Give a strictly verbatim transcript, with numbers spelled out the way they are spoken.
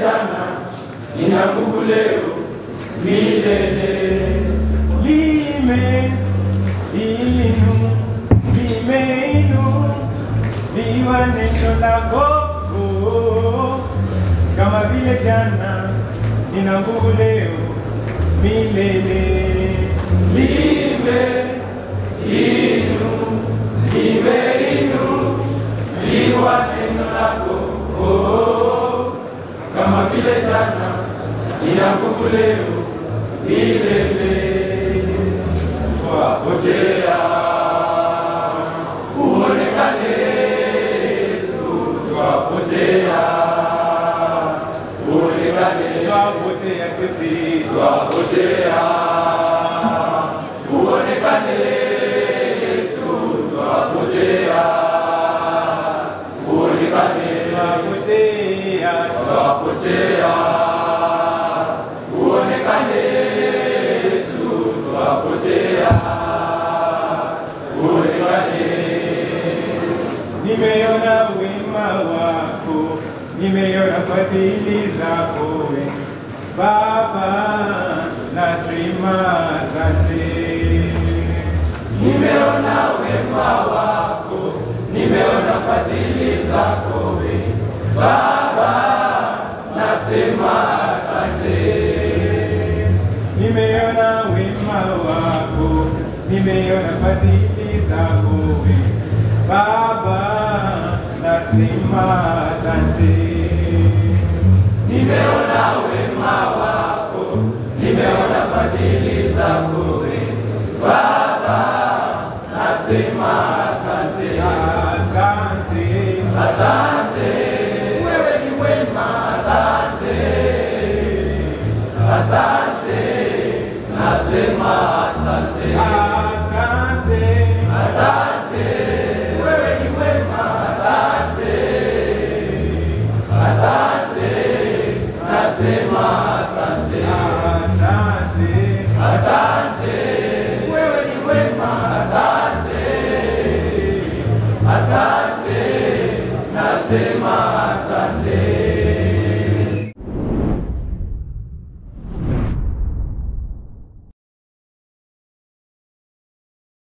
jana, nina nguvu leo, milele. Lime, inu, lime inu, liwa neno lako. Kama vile jana, nina nguvu leo, milele. Lime, inu, lime inu, liwa neno lako. Kama vile jana, nina nguvu leo, milele. Twapotea, uonekane Yesu. Twapotea, uonekane. Twapotea sisi. Twapotea, uonekane Yesu. Twapotea, uonekane. Twapotea, uonekane Yesu. Twapotea, uonekane. Nimeona wema wako, nimeona fadhili zako wewe Baba, nasema asante. Nimeona wema wako, nimeona fadhili zako wewe Baba, nasema asante. Nimeona wema wako, nimeona fadhili zako wewe Baba, nasema asante. Nimeona wema wako, nimeona fadhili zako wewe Baba, nasema asante. Asante, asante, wewe ni wema. Asante, nasema asante. Asante, asante, wewe ni mwema. Asante, asante, nasema asante. Asante, asante, wewe ni mwema. Asante, asante, nasema asante.